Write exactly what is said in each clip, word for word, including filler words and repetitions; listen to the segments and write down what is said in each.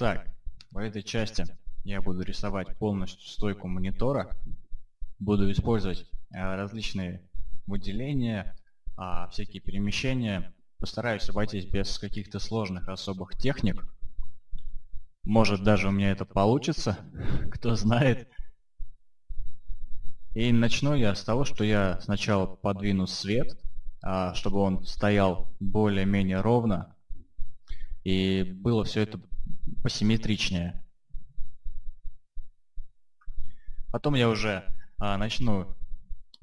Итак, по этой части я буду рисовать полностью стойку монитора, буду использовать различные выделения, всякие перемещения, постараюсь обойтись без каких-то сложных особых техник. Может, даже у меня это получится, кто знает. И начну я с того, что я сначала подвину свет, чтобы он стоял более-менее ровно и было все это посимметричнее. Потом я уже а, начну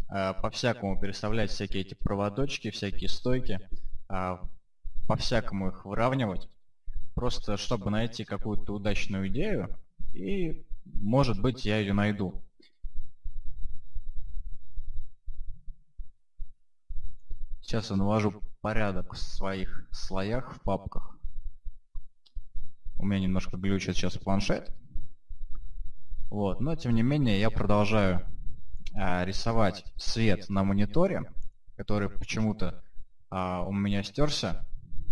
а, по-всякому переставлять всякие эти проводочки, всякие стойки, а, по-всякому их выравнивать, просто чтобы найти какую-то удачную идею, и, может быть, я ее найду. Сейчас я навожу порядок в своих слоях, в папках. У меня немножко глючит сейчас планшет. Вот. Но, тем не менее, я продолжаю а, рисовать свет на мониторе, который почему-то а, у меня стерся.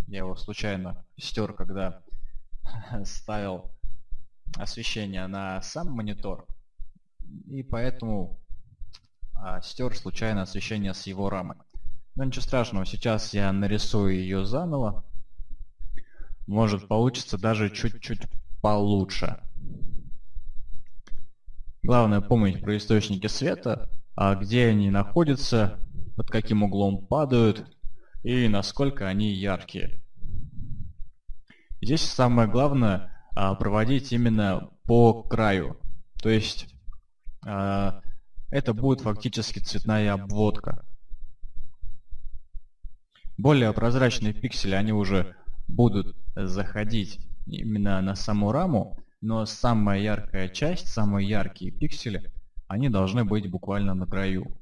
Я его случайно стер, когда ставил освещение на сам монитор. И поэтому а, стер случайно освещение с его рамы. Но ничего страшного, сейчас я нарисую ее заново. Может, получится даже чуть-чуть получше. Главное помнить про источники света, а где они находятся, под каким углом падают и насколько они яркие. Здесь самое главное проводить именно по краю. То есть это будет фактически цветная обводка. Более прозрачные пиксели, они уже будут заходить именно на саму раму, но самая яркая часть, самые яркие пиксели, они должны быть буквально на краю.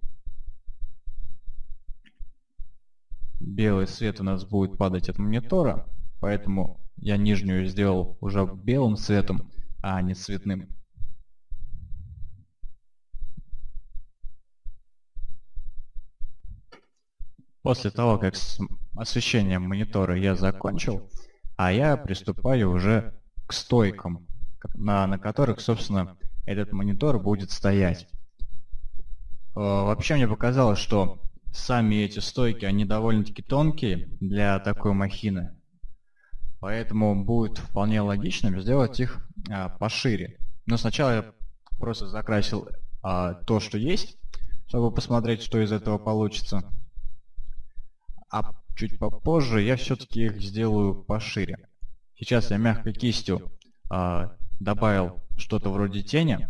Белый свет у нас будет падать от монитора, поэтому я нижнюю сделал уже белым цветом, а не цветным. После того, как с освещением монитора я закончил, а я приступаю уже к стойкам, на, на которых, собственно, этот монитор будет стоять. Вообще мне показалось, что сами эти стойки, они довольно-таки тонкие для такой махины, поэтому будет вполне логичным сделать их а, пошире. Но сначала я просто закрасил а, то, что есть, чтобы посмотреть, что из этого получится. А чуть попозже я все-таки их сделаю пошире. Сейчас я мягкой кистью э, добавил что-то вроде тени,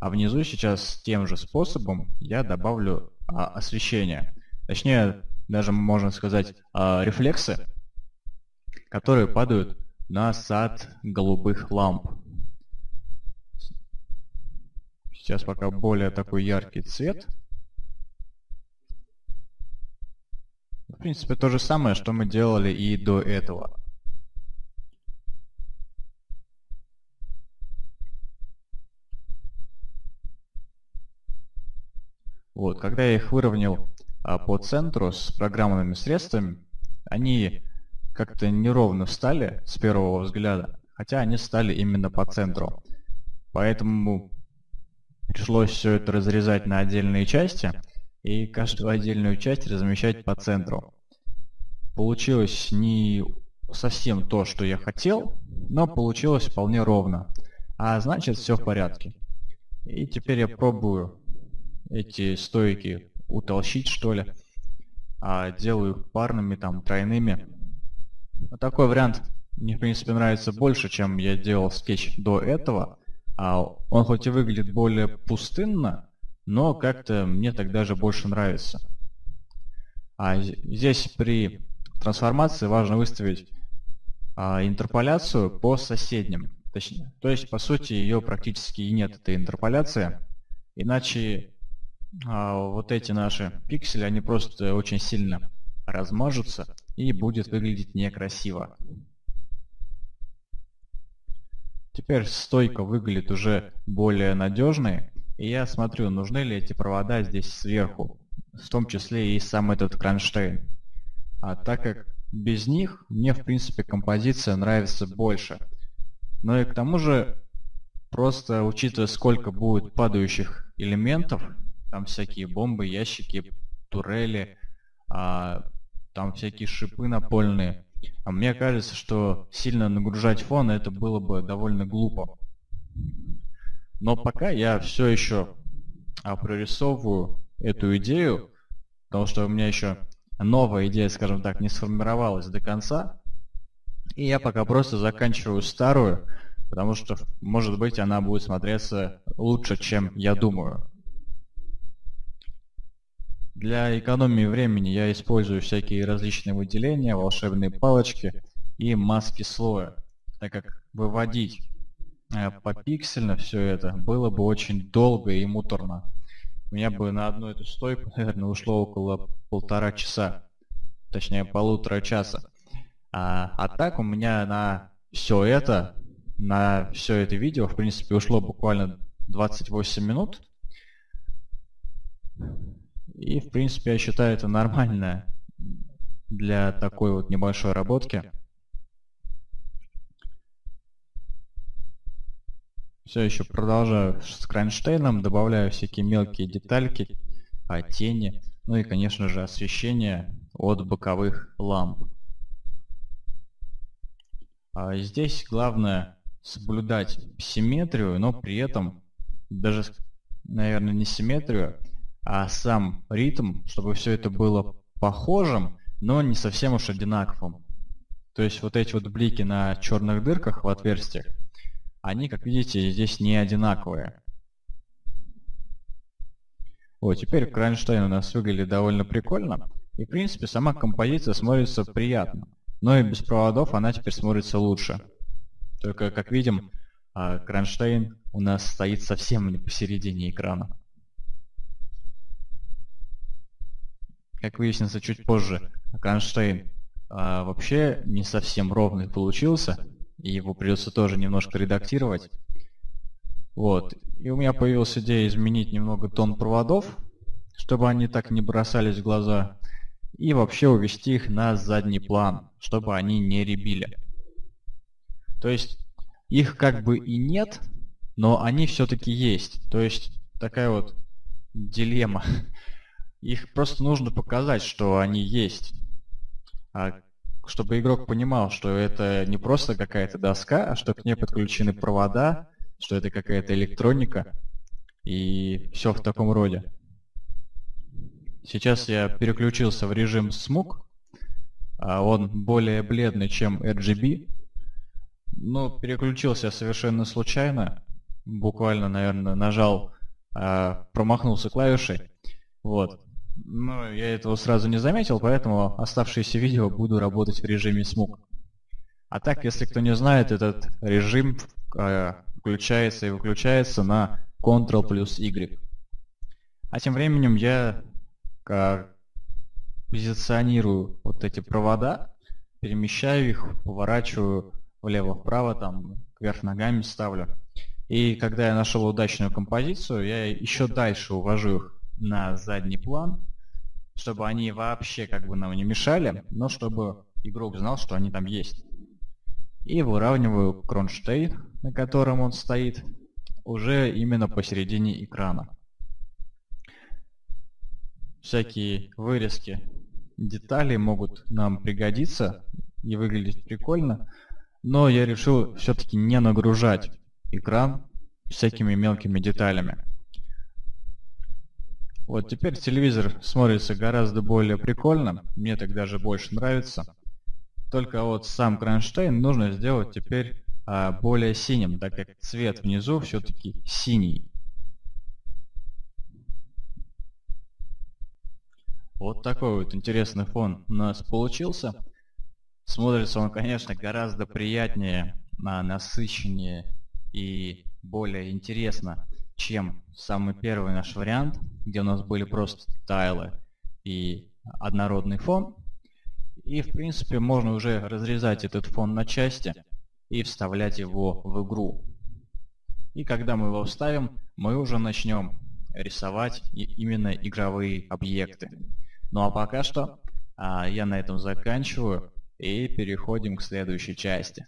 а внизу сейчас тем же способом я добавлю э, освещение. Точнее, даже можно сказать, э, рефлексы, которые падают на сад голубых ламп. Сейчас пока более такой яркий цвет. В принципе, то же самое, что мы делали и до этого. Вот, когда я их выровнял а, по центру с программными средствами, они как-то неровно встали с первого взгляда, хотя они стали именно по центру. Поэтому пришлось все это разрезать на отдельные части и каждую отдельную часть размещать по центру. Получилось не совсем то, что я хотел, но получилось вполне ровно. А значит, все в порядке. И теперь я пробую эти стойки утолщить, что ли. А делаю их парными, там, тройными. Но такой вариант мне, в принципе, нравится больше, чем я делал скетч до этого. А он хоть и выглядит более пустынно, но как-то мне тогда же больше нравится. А здесь при трансформации важно выставить а, интерполяцию по соседним. Точнее, то есть, по сути, ее практически и нет, этой интерполяции. Иначе а, вот эти наши пиксели, они просто очень сильно размажутся и будет выглядеть некрасиво. Теперь стойка выглядит уже более надежной. И я смотрю, нужны ли эти провода здесь сверху, в том числе и сам этот кронштейн. А так как без них мне, в принципе, композиция нравится больше. Но и к тому же, просто учитывая, сколько будет падающих элементов, там всякие бомбы, ящики, турели, а, там всякие шипы напольные, а мне кажется, что сильно нагружать фон это было бы довольно глупо. Но пока я все еще а, прорисовываю эту идею, потому что у меня еще новая идея, скажем так, не сформировалась до конца. И я пока просто заканчиваю старую, потому что, может быть, она будет смотреться лучше, чем я думаю. Для экономии времени я использую всякие различные выделения, волшебные палочки и маски слоя, так как выводить попиксельно все это было бы очень долго и муторно. У меня бы на одну эту стойку, наверное, ушло около полтора часа, точнее полутора часа. А, а так у меня на все это, на все это видео, в принципе, ушло буквально двадцать восемь минут. И, в принципе, я считаю это нормально для такой вот небольшой работки. Все еще продолжаю с кронштейном, добавляю всякие мелкие детальки, тени, ну и, конечно же, освещение от боковых ламп. А здесь главное соблюдать симметрию, но при этом даже, наверное, не симметрию, а сам ритм, чтобы все это было похожим, но не совсем уж одинаковым. То есть вот эти вот блики на черных дырках в отверстиях, они, как видите, здесь не одинаковые. Вот, теперь кронштейн у нас выглядит довольно прикольно. И, в принципе, сама композиция смотрится приятно. Но и без проводов она теперь смотрится лучше. Только, как видим, кронштейн у нас стоит совсем не посередине экрана. Как выяснится чуть позже, кронштейн вообще не совсем ровный получился. И его придется тоже немножко редактировать. Вот. И у меня появилась идея изменить немного тон проводов, чтобы они так не бросались в глаза. И вообще увести их на задний план, чтобы они не рябили. То есть их как бы и нет, но они все-таки есть. То есть такая вот дилемма. Их просто нужно показать, что они есть. А чтобы игрок понимал, что это не просто какая-то доска, а что к ней подключены провода, что это какая-то электроника и все в таком роде. Сейчас я переключился в режим смук, он более бледный, чем эр джи би, но переключился я совершенно случайно, буквально, наверное, нажал, промахнулся клавишей, вот. Но я этого сразу не заметил, поэтому оставшиеся видео буду работать в режиме смук. А так, если кто не знает, этот режим включается и выключается на контрол плюс игрек. А тем временем я позиционирую вот эти провода, перемещаю их, поворачиваю влево-вправо, там вверх ногами ставлю. И когда я нашел удачную композицию, я еще дальше увожу их на задний план, чтобы они вообще как бы нам не мешали, но чтобы игрок знал, что они там есть. И выравниваю кронштейн, на котором он стоит, уже именно посередине экрана. Всякие вырезки деталей могут нам пригодиться и выглядеть прикольно, но я решил все-таки не нагружать экран всякими мелкими деталями. Вот теперь телевизор смотрится гораздо более прикольно, мне так даже больше нравится. Только вот сам кронштейн нужно сделать теперь а, более синим, так как цвет внизу все-таки синий. Вот такой вот интересный фон у нас получился. Смотрится он, конечно, гораздо приятнее, насыщеннее и более интересно, чем самый первый наш вариант, где у нас были просто тайлы и однородный фон. И, в принципе, можно уже разрезать этот фон на части и вставлять его в игру. И когда мы его вставим, мы уже начнем рисовать именно игровые объекты. Ну а пока что а, я на этом заканчиваю и переходим к следующей части.